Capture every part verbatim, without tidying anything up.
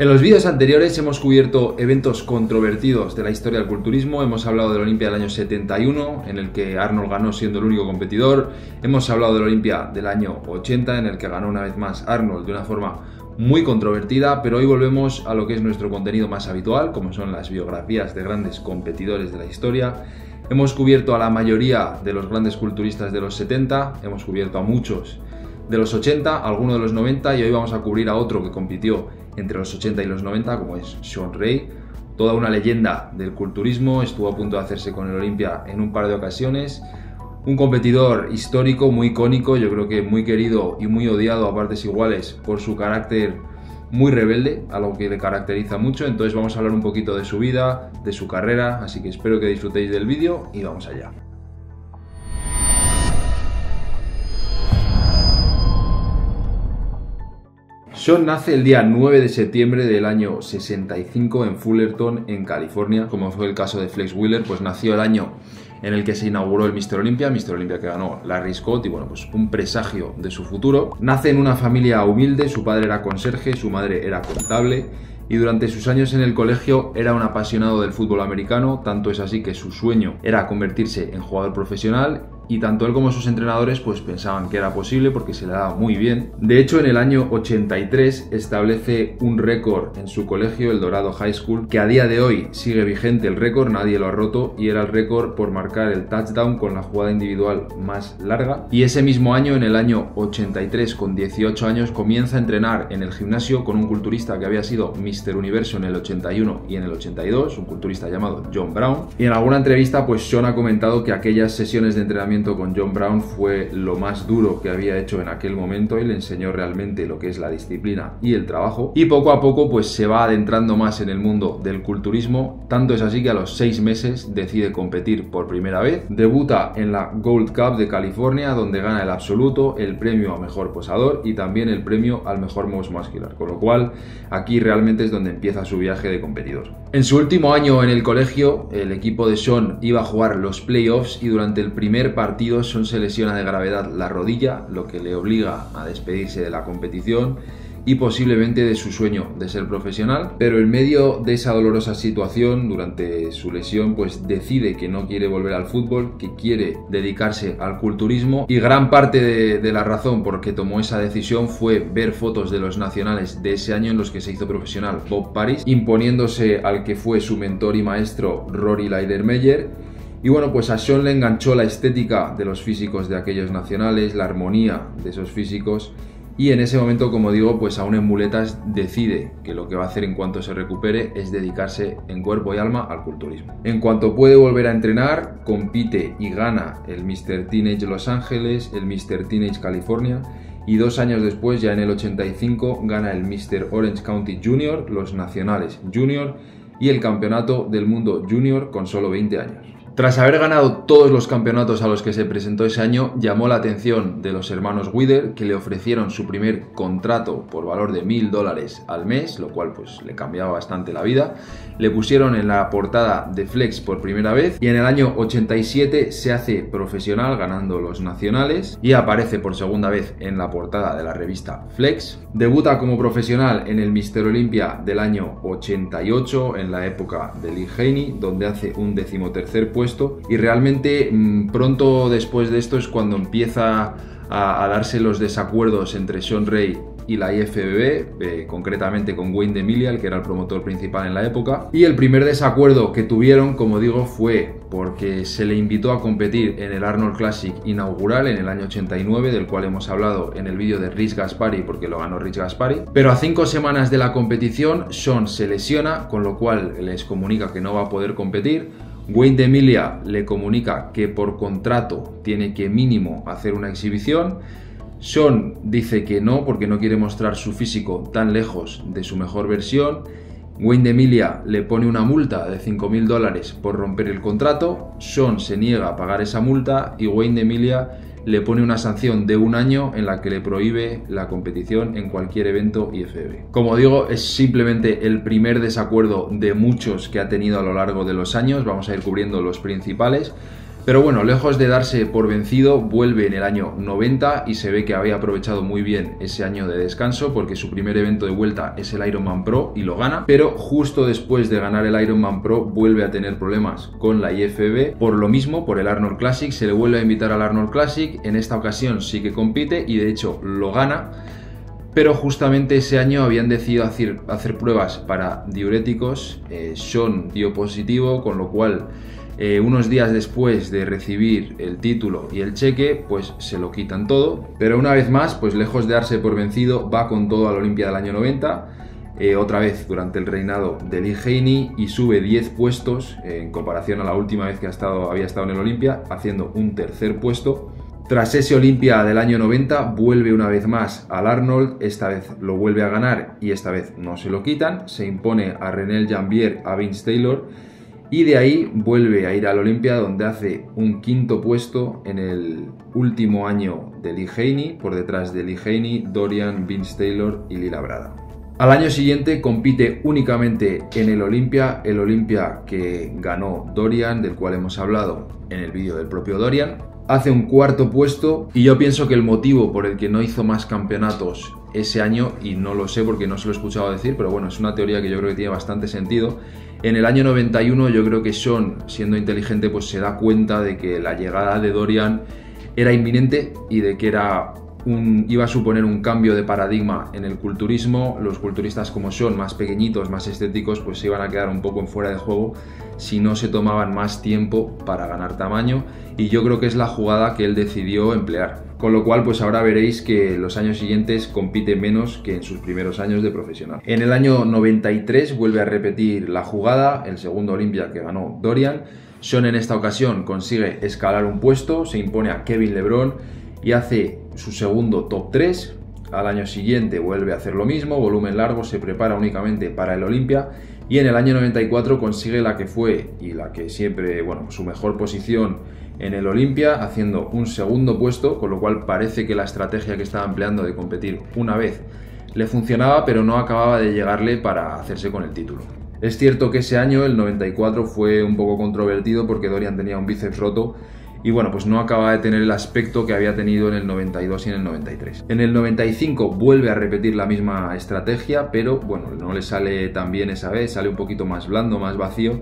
En los vídeos anteriores hemos cubierto eventos controvertidos de la historia del culturismo, hemos hablado de la Olimpia del año setenta y uno, en el que Arnold ganó siendo el único competidor, hemos hablado de la Olimpia del año ochenta, en el que ganó una vez más Arnold de una forma muy controvertida, pero hoy volvemos a lo que es nuestro contenido más habitual, como son las biografías de grandes competidores de la historia. Hemos cubierto a la mayoría de los grandes culturistas de los setenta, hemos cubierto a muchos de los ochenta, algunos de los noventa, y hoy vamos a cubrir a otro que compitió entre los ochenta y los noventa, como es Shawn Ray, toda una leyenda del culturismo, estuvo a punto de hacerse con el Olimpia en un par de ocasiones, un competidor histórico, muy icónico, yo creo que muy querido y muy odiado a partes iguales por su carácter muy rebelde, algo que le caracteriza mucho. Entonces vamos a hablar un poquito de su vida, de su carrera, así que espero que disfrutéis del vídeo y vamos allá. Shawn nace el día nueve de septiembre del año sesenta y cinco en Fullerton, en California. Como fue el caso de Flex Wheeler, pues nació el año en el que se inauguró el míster Olympia, míster Olympia que ganó Larry Scott, y bueno, pues un presagio de su futuro. Nace en una familia humilde, su padre era conserje, su madre era contable, y durante sus años en el colegio era un apasionado del fútbol americano, tanto es así que su sueño era convertirse en jugador profesional, y tanto él como sus entrenadores pues pensaban que era posible porque se le daba muy bien. De hecho, en el año ochenta y tres establece un récord en su colegio, el Dorado High School, que a día de hoy sigue vigente el récord, nadie lo ha roto, y era el récord por marcar el touchdown con la jugada individual más larga. Y ese mismo año, en el año ochenta y tres, con dieciocho años, comienza a entrenar en el gimnasio con un culturista que había sido míster Universo en el ochenta y uno y en el ochenta y dos, un culturista llamado John Brown. Y en alguna entrevista pues Shawn ha comentado que aquellas sesiones de entrenamiento con John Brown fue lo más duro que había hecho en aquel momento y le enseñó realmente lo que es la disciplina y el trabajo, y poco a poco pues se va adentrando más en el mundo del culturismo. Tanto es así que a los seis meses decide competir por primera vez, debuta en la Gold Cup de California, donde gana el absoluto, el premio a mejor posador y también el premio al mejor most muscular, con lo cual aquí realmente es donde empieza su viaje de competidor. En su último año en el colegio, el equipo de Shawn iba a jugar los playoffs y durante el primer partido Shawn se lesiona de gravedad la rodilla, lo que le obliga a despedirse de la competición y posiblemente de su sueño de ser profesional. Pero en medio de esa dolorosa situación, durante su lesión, pues decide que no quiere volver al fútbol, que quiere dedicarse al culturismo, y gran parte de, de la razón por que tomó esa decisión fue ver fotos de los nacionales de ese año en los que se hizo profesional Bob Paris, imponiéndose al que fue su mentor y maestro Rory Leidermeyer. Y bueno, pues a Shawn le enganchó la estética de los físicos de aquellos nacionales, la armonía de esos físicos, y en ese momento, como digo, pues aún en muletas decide que lo que va a hacer en cuanto se recupere es dedicarse en cuerpo y alma al culturismo. En cuanto puede volver a entrenar, compite y gana el míster Teenage Los Ángeles, el míster Teenage California, y dos años después, ya en el ochenta y cinco, gana el míster Orange County Junior, los nacionales Junior y el campeonato del mundo Junior con solo veinte años. Tras haber ganado todos los campeonatos a los que se presentó ese año, llamó la atención de los hermanos Weider, que le ofrecieron su primer contrato por valor de mil dólares al mes, lo cual pues le cambiaba bastante la vida. Le pusieron en la portada de Flex por primera vez y en el año ochenta y siete se hace profesional ganando los nacionales y aparece por segunda vez en la portada de la revista Flex. Debuta como profesional en el míster Olympia del año ochenta y ocho, en la época de Lee Haney, donde hace un decimotercer puesto. Y realmente pronto después de esto es cuando empieza a, a darse los desacuerdos entre Shawn Ray y la I F B B, eh, concretamente con Wayne DeMilia, el que era el promotor principal en la época. Y el primer desacuerdo que tuvieron, como digo, fue porque se le invitó a competir en el Arnold Classic inaugural en el año ochenta y nueve, del cual hemos hablado en el vídeo de Rich Gaspari, porque lo ganó Rich Gaspari. Pero a cinco semanas de la competición, Shawn se lesiona, con lo cual les comunica que no va a poder competir. Wayne DeMilia le comunica que por contrato tiene que mínimo hacer una exhibición. Shawn dice que no porque no quiere mostrar su físico tan lejos de su mejor versión. Wayne DeMilia le pone una multa de cinco mil dólares por romper el contrato. Shawn se niega a pagar esa multa y Wayne DeMilia le pone una sanción de un año en la que le prohíbe la competición en cualquier evento I F B B. Como digo, es simplemente el primer desacuerdo de muchos que ha tenido a lo largo de los años. Vamos a ir cubriendo los principales. Pero bueno, lejos de darse por vencido, vuelve en el año noventa y se ve que había aprovechado muy bien ese año de descanso, porque su primer evento de vuelta es el Ironman Pro y lo gana, pero justo después de ganar el Ironman Pro vuelve a tener problemas con la I F B B, por lo mismo, por el Arnold Classic, se le vuelve a invitar al Arnold Classic, en esta ocasión sí que compite y de hecho lo gana. Pero justamente ese año habían decidido hacer, hacer pruebas para diuréticos, eh, Shawn dio positivo, con lo cual eh, unos días después de recibir el título y el cheque, pues se lo quitan todo. Pero una vez más, pues lejos de darse por vencido, va con todo a la Olimpia del año noventa, eh, otra vez durante el reinado de Lee Haney, y sube diez puestos eh, en comparación a la última vez que ha estado, había estado en el Olimpia, haciendo un tercer puesto. Tras ese Olimpia del año noventa vuelve una vez más al Arnold, esta vez lo vuelve a ganar y esta vez no se lo quitan, se impone a René Jambier, a Vince Taylor, y de ahí vuelve a ir al Olimpia, donde hace un quinto puesto en el último año de Lee Haney, por detrás de Lee Haney, Dorian, Vince Taylor y Lila Brada. Al año siguiente compite únicamente en el Olimpia, el Olimpia que ganó Dorian, del cual hemos hablado en el vídeo del propio Dorian. Hace un cuarto puesto, y yo pienso que el motivo por el que no hizo más campeonatos ese año, y no lo sé porque no se lo he escuchado decir, pero bueno, es una teoría que yo creo que tiene bastante sentido. En el año noventa y uno yo creo que Shawn, siendo inteligente, pues se da cuenta de que la llegada de Dorian era inminente y de que era un, iba a suponer un cambio de paradigma en el culturismo. Los culturistas como Shawn, más pequeñitos, más estéticos, pues se iban a quedar un poco en fuera de juego si no se tomaban más tiempo para ganar tamaño, y yo creo que es la jugada que él decidió emplear. Con lo cual, pues ahora veréis que los años siguientes compite menos que en sus primeros años de profesional. En el año noventa y tres vuelve a repetir la jugada, el segundo Olimpia que ganó Dorian. Shawn en esta ocasión consigue escalar un puesto, se impone a Kevin Levrone y hace su segundo top tres. Al año siguiente vuelve a hacer lo mismo, volumen largo, se prepara únicamente para el Olimpia, y en el año noventa y cuatro consigue la que fue y la que siempre, bueno, su mejor posición en el Olimpia, haciendo un segundo puesto, con lo cual parece que la estrategia que estaba empleando de competir una vez le funcionaba, pero no acababa de llegarle para hacerse con el título. Es cierto que ese año, el noventa y cuatro, fue un poco controvertido porque Dorian tenía un bíceps roto y bueno, pues no acaba de tener el aspecto que había tenido en el noventa y dos y en el noventa y tres. En el noventa y cinco vuelve a repetir la misma estrategia, pero bueno, no le sale tan bien esa vez, sale un poquito más blando, más vacío,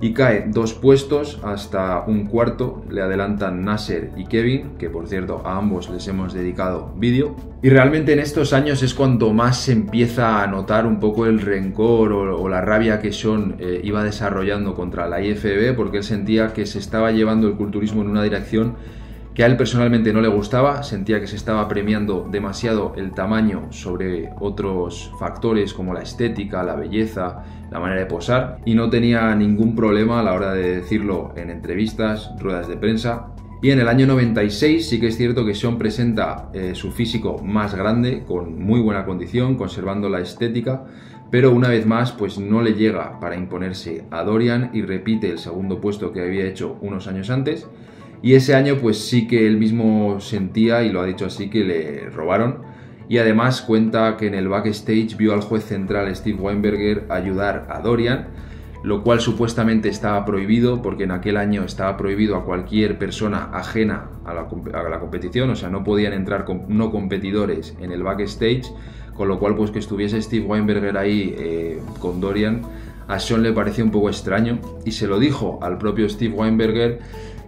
y cae dos puestos hasta un cuarto, le adelantan Nasser y Kevin, que por cierto a ambos les hemos dedicado vídeo. Y realmente en estos años es cuando más se empieza a notar un poco el rencor o, o la rabia que Shawn eh, iba desarrollando contra la I F B B, porque él sentía que se estaba llevando el culturismo en una dirección que a él personalmente no le gustaba, sentía que se estaba premiando demasiado el tamaño sobre otros factores como la estética, la belleza, la manera de posar, y no tenía ningún problema a la hora de decirlo en entrevistas, ruedas de prensa. Y en el año noventa y seis sí que es cierto que Shawn presenta eh, su físico más grande, con muy buena condición, conservando la estética, pero una vez más pues no le llega para imponerse a Dorian y repite el segundo puesto que había hecho unos años antes. Y ese año pues sí que él mismo sentía, y lo ha dicho así, que le robaron. Y además cuenta que en el backstage vio al juez central Steve Weinberger ayudar a Dorian, lo cual supuestamente estaba prohibido, porque en aquel año estaba prohibido a cualquier persona ajena a la, a la competición, o sea, no podían entrar no competidores en el backstage, con lo cual pues que estuviese Steve Weinberger ahí eh, con Dorian, a Shawn le pareció un poco extraño y se lo dijo al propio Steve Weinberger.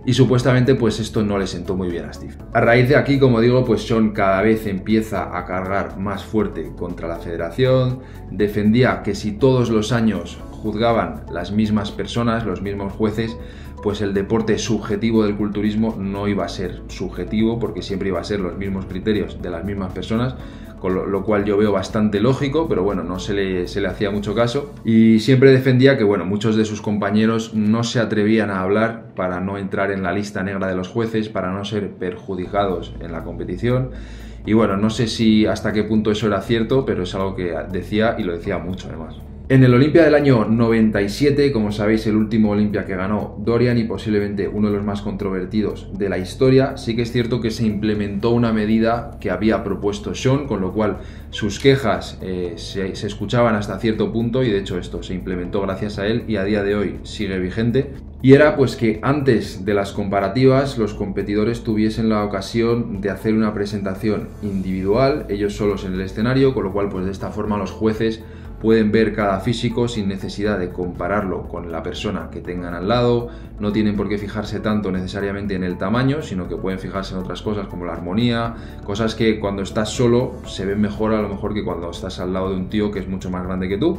Y supuestamente pues esto no le sentó muy bien a Steve. A raíz de aquí, como digo, pues Shawn cada vez empieza a cargar más fuerte contra la federación. Defendía que si todos los años juzgaban las mismas personas, los mismos jueces, pues el deporte subjetivo del culturismo no iba a ser subjetivo, porque siempre iba a ser los mismos criterios de las mismas personas, con lo cual yo veo bastante lógico, pero bueno, no se le, se le hacía mucho caso. Y siempre defendía que, bueno, muchos de sus compañeros no se atrevían a hablar para no entrar en la lista negra de los jueces, para no ser perjudicados en la competición. Y bueno, no sé si hasta qué punto eso era cierto, pero es algo que decía, y lo decía mucho además. En el Olimpia del año noventa y siete, como sabéis, el último Olimpia que ganó Dorian y posiblemente uno de los más controvertidos de la historia, sí que es cierto que se implementó una medida que había propuesto Shawn, con lo cual sus quejas eh, se, se escuchaban hasta cierto punto, y de hecho esto se implementó gracias a él y a día de hoy sigue vigente. Y era pues que antes de las comparativas los competidores tuviesen la ocasión de hacer una presentación individual, ellos solos en el escenario, con lo cual pues de esta forma los jueces pueden ver cada físico sin necesidad de compararlo con la persona que tengan al lado, no tienen por qué fijarse tanto necesariamente en el tamaño, sino que pueden fijarse en otras cosas como la armonía, cosas que cuando estás solo se ven mejor a lo mejor que cuando estás al lado de un tío que es mucho más grande que tú.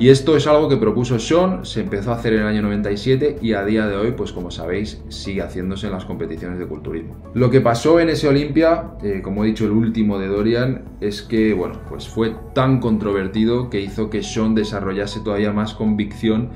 Y esto es algo que propuso Shawn, se empezó a hacer en el año noventa y siete y a día de hoy, pues como sabéis, sigue haciéndose en las competiciones de culturismo. Lo que pasó en ese Olimpia, eh, como he dicho, el último de Dorian, es que bueno, pues fue tan controvertido que hizo que Shawn desarrollase todavía más convicción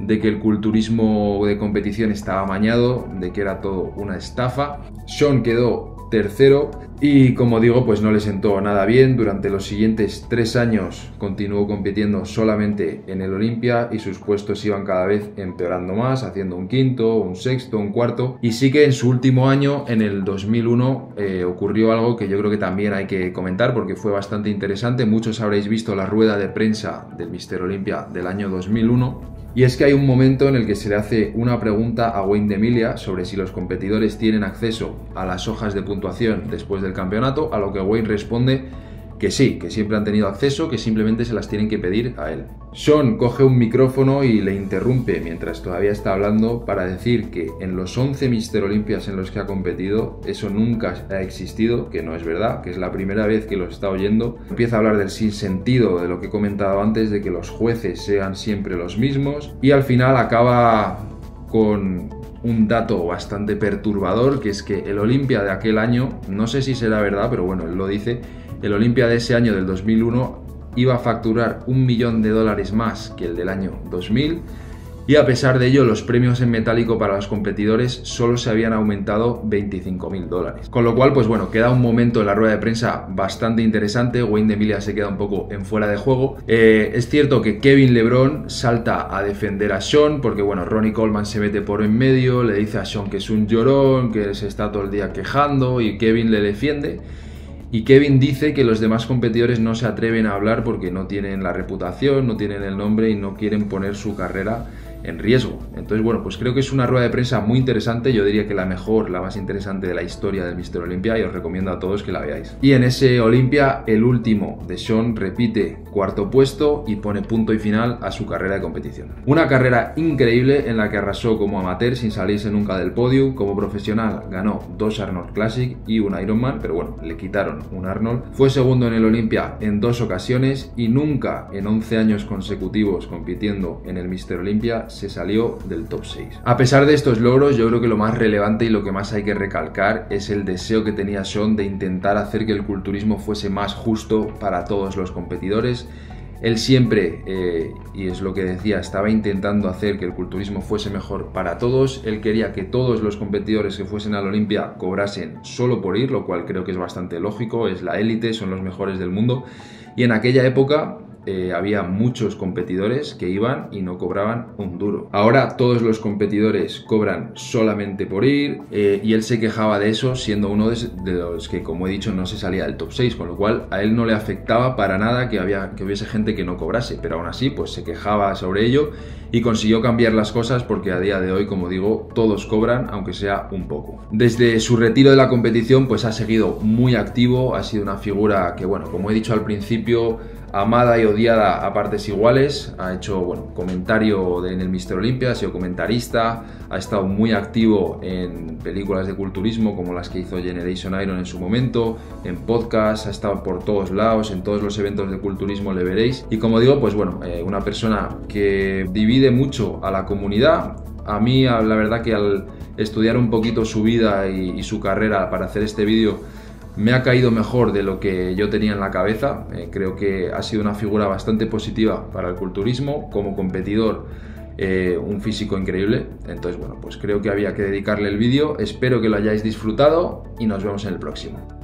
de que el culturismo de competición estaba amañado, de que era todo una estafa. Shawn quedó tercero y, como digo, pues no le sentó nada bien. Durante los siguientes tres años continuó compitiendo solamente en el Olimpia y sus puestos iban cada vez empeorando más, haciendo un quinto, un sexto, un cuarto, y sí que en su último año, en el dos mil uno, eh, ocurrió algo que yo creo que también hay que comentar porque fue bastante interesante. Muchos habréis visto la rueda de prensa del míster Olimpia del año dos mil uno. Y es que hay un momento en el que se le hace una pregunta a Wayne DeMilia sobre si los competidores tienen acceso a las hojas de puntuación después del campeonato, a lo que Wayne responde que sí, que siempre han tenido acceso, que simplemente se las tienen que pedir a él. Shawn coge un micrófono y le interrumpe mientras todavía está hablando para decir que en los once míster Olimpias en los que ha competido eso nunca ha existido, que no es verdad, que es la primera vez que lo está oyendo. Empieza a hablar del sinsentido de lo que he comentado antes, de que los jueces sean siempre los mismos, y al final acaba con un dato bastante perturbador, que es que el Olimpia de aquel año, no sé si será verdad, pero bueno, él lo dice, el Olimpia de ese año del dos mil uno iba a facturar un millón de dólares más que el del año dos mil, y a pesar de ello los premios en metálico para los competidores solo se habían aumentado veinticinco mil dólares. Con lo cual, pues bueno, queda un momento en la rueda de prensa bastante interesante, Wayne DeMilia se queda un poco en fuera de juego. Eh, es cierto que Kevin Levrone salta a defender a Shawn porque bueno, Ronnie Coleman se mete por en medio, le dice a Shawn que es un llorón, que se está todo el día quejando, y Kevin le defiende. Y Kevin dice que los demás competidores no se atreven a hablar porque no tienen la reputación, no tienen el nombre y no quieren poner su carrera en riesgo. Entonces, bueno, pues creo que es una rueda de prensa muy interesante, yo diría que la mejor, la más interesante de la historia del míster Olimpia, y os recomiendo a todos que la veáis. Y en ese Olimpia, el último de Shawn repite cuarto puesto y pone punto y final a su carrera de competición. Una carrera increíble en la que arrasó como amateur sin salirse nunca del podio, como profesional ganó dos Arnold Classic y un Ironman, pero bueno, le quitaron un Arnold. Fue segundo en el Olimpia en dos ocasiones y nunca en once años consecutivos compitiendo en el míster Olimpia se salió del top seis. A pesar de estos logros, yo creo que lo más relevante y lo que más hay que recalcar es el deseo que tenía Shawn de intentar hacer que el culturismo fuese más justo para todos los competidores. Él siempre, eh, y es lo que decía, estaba intentando hacer que el culturismo fuese mejor para todos. Él quería que todos los competidores que fuesen al Olimpia cobrasen solo por ir, lo cual creo que es bastante lógico, es la élite, son los mejores del mundo. Y en aquella época eh, había muchos competidores que iban y no cobraban un duro. Ahora todos los competidores cobran solamente por ir, eh, y él se quejaba de eso, siendo uno de, de los que, como he dicho, no se salía del top seis, con lo cual a él no le afectaba para nada que, había, que hubiese gente que no cobrase, pero aún así pues se quejaba sobre ello y consiguió cambiar las cosas porque a día de hoy, como digo, todos cobran, aunque sea un poco. Desde su retiro de la competición pues ha seguido muy activo, ha sido una figura que, bueno, como he dicho al principio, amada y odiada a partes iguales, ha hecho, bueno, comentario de, en el míster Olimpia, ha sido comentarista, ha estado muy activo en películas de culturismo como las que hizo Generation Iron en su momento, en podcast, ha estado por todos lados, en todos los eventos de culturismo le veréis. Y como digo, pues bueno, eh, una persona que divide mucho a la comunidad. A mí, la verdad que al estudiar un poquito su vida y, y su carrera para hacer este vídeo, me ha caído mejor de lo que yo tenía en la cabeza. Eh, creo que ha sido una figura bastante positiva para el culturismo, como competidor, eh, un físico increíble. Entonces, bueno, pues creo que había que dedicarle el vídeo. Espero que lo hayáis disfrutado y nos vemos en el próximo.